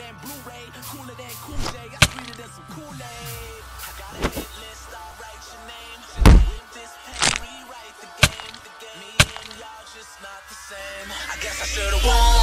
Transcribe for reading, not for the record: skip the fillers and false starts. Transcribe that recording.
than Blu-ray, cooler than Kool-Aid, I sweeter than some Kool-Aid. I got a hit list, I'll write your name. With this pen, rewrite the game. Me and y'all just not the same. I guess I should've won.